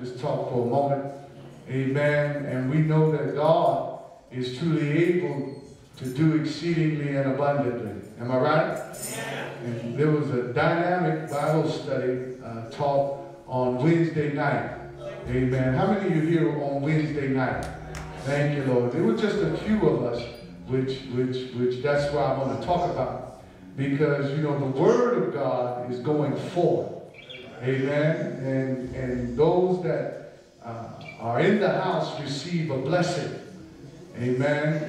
just talk for a moment. Amen. And we know that God is truly able to do exceedingly and abundantly. Am I right? Yeah. And there was a dynamic Bible study talk on Wednesday night. Amen. How many of you here on Wednesday night? Thank you, Lord. There were just a few of us, which that's what I want to talk about. Because, you know, the Word of God is going forth. Amen. And those that are in the house receive a blessing. Amen.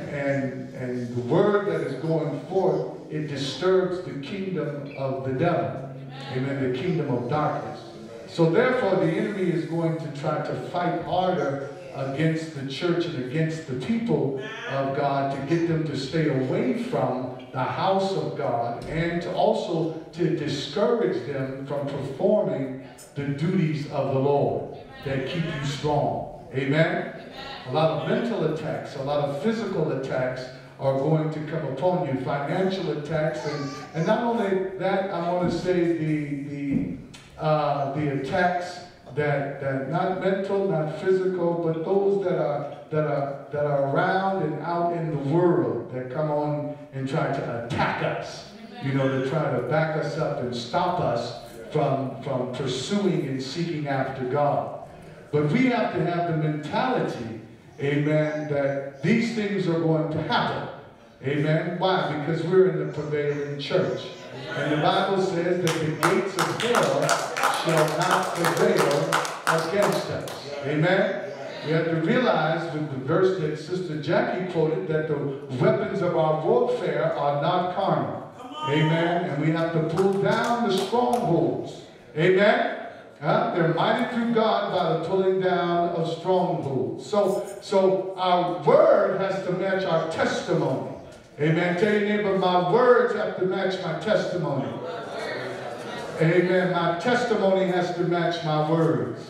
And the word that is going forth, it disturbs the kingdom of the devil. Amen. The kingdom of darkness. So therefore, the enemy is going to try to fight harder against the church and against the people of God to get them to stay away from the house of God, and to also to discourage them from performing the duties of the Lord that keep you strong. Amen? A lot of mental attacks, a lot of physical attacks are going to come upon you, financial attacks, and not only that, I want to say the attacks that not mental, not physical, but those that are around and out in the world that come on and try to attack us, you know, to try to back us up and stop us from pursuing and seeking after God. But we have to have the mentality, amen, that these things are going to happen. Amen. Why? Because we're in the prevailing church. And the Bible says that the gates of hell shall not prevail against us. Amen. We have to realize with the verse that Sister Jackie quoted that the weapons of our warfare are not carnal. Amen. And we have to pull down the strongholds. Amen. They're mighty through God by the pulling down of strongholds. So our word has to match our testimony. Amen. Tell your neighbor, my words have to match my testimony. Amen. My testimony has to match my words.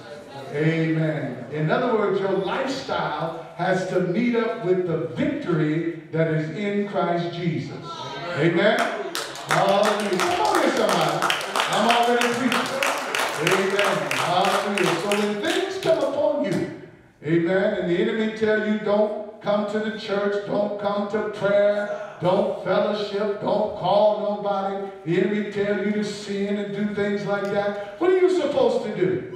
Amen. In other words, your lifestyle has to meet up with the victory that is in Christ Jesus. Amen. Hallelujah. Come on here, somebody. I'm already preaching. Amen. Hallelujah. So when things come upon you, amen, and the enemy tell you don't come to the church, don't come to prayer, don't fellowship, don't call nobody. The enemy tell you to sin and do things like that. What are you supposed to do?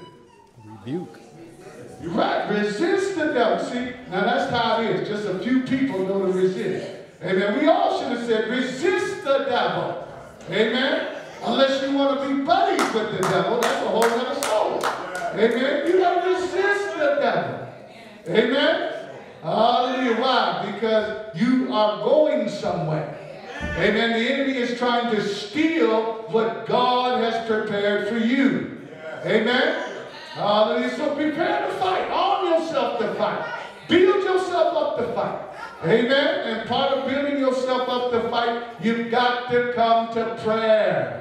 Rebuke. You're right. Resist the devil. See, now that's how it is. Just a few people know to resist. Amen. We all should have said, resist the devil. Amen. Unless you want to be buddies with the devil, that's a whole other story. Amen. You got to resist the devil. Amen. Hallelujah. Why? Because you are going somewhere. Amen. The enemy is trying to steal what God has prepared for you. Amen. Hallelujah. So prepare to fight. Arm yourself to fight. Build yourself up to fight. Amen. And part of building yourself up to fight, you've got to come to prayer.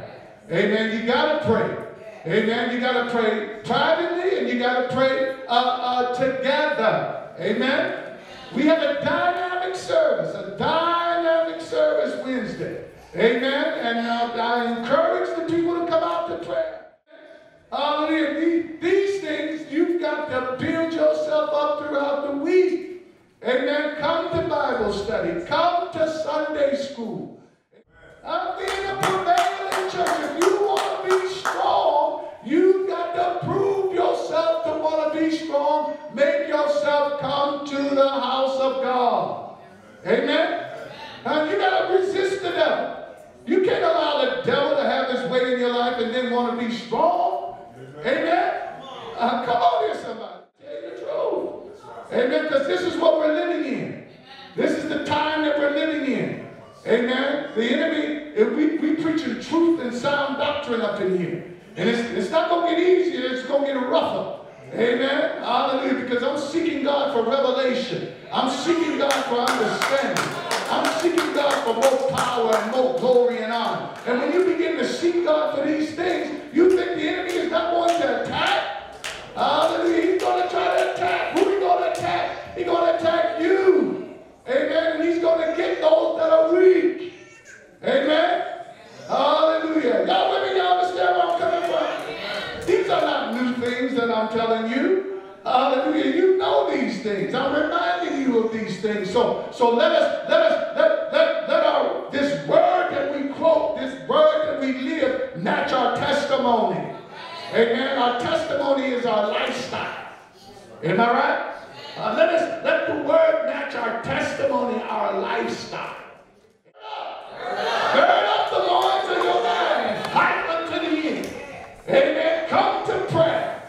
Amen. You got to pray. Amen. You got to pray privately and you got to pray together. Amen. We have a dynamic service, Wednesday. Amen. And I encourage the people to come out to prayer. Hallelujah. These things, you've got to build yourself up throughout the week. Amen. Come to Bible study. Come to Sunday school. I'm being a prevailing church. If you want to be strong, you've got to prove yourself to want to be strong. Make yourself come to the house of God. Amen? And you got to resist the devil. You can't allow the devil to have his way in your life and then want to be strong. Amen? Come on here, somebody. Tell you the truth. Amen? Because this is what we're living in. This is the time that we're living in. Amen? The enemy, if we preaching truth and sound doctrine up in here. And it's not going to get easier, it's going to get rougher. Amen? Hallelujah. Because I'm seeking God for revelation. I'm seeking God for understanding. I'm seeking God for more power and more glory and honor. And when you begin to seek God for these things, you think the enemy is not going to attack? Hallelujah. He's going to try to attack. Who he going to attack? He's going to attack you. Amen? And he's going to get those that are weak. Amen? Hallelujah. Y'all with me? Y'all understand where I'm coming from? These are not new things that I'm telling you. you. Hallelujah. You know these things. I'm reminding you of these things. So let our this word that we quote, this word that we live, match our testimony. Amen. Our testimony is our lifestyle. Am I right? Let the word match our testimony, our lifestyle. Gird up the loins of your mind. Fight unto the end. Amen. Come to prayer.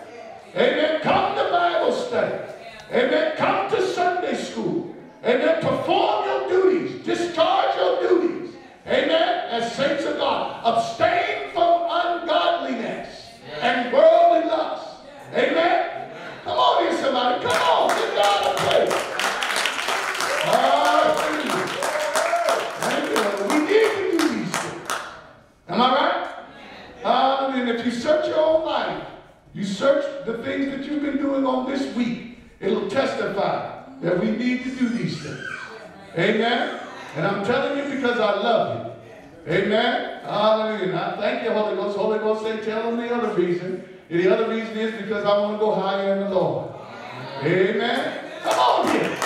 Amen. Come to Bible study. Amen. Come to Sunday school. Amen. Perform your duties. Discharge your duties. Amen. As saints of God. Abstain from ungodliness and worldly lust. Amen. Come on here, somebody. Come on. Give God a praise. Hallelujah. We need to do these things. Am I right? Hallelujah. And if you search your own life, you search the things that you've been doing on this week, it'll testify that we need to do these things. Amen. And I'm telling you because I love you. Amen. Hallelujah. And I thank you, Holy Ghost. Holy Ghost, say, tell them the other reason. The other reason is because I want to go higher in the Lord. Amen. Come on here.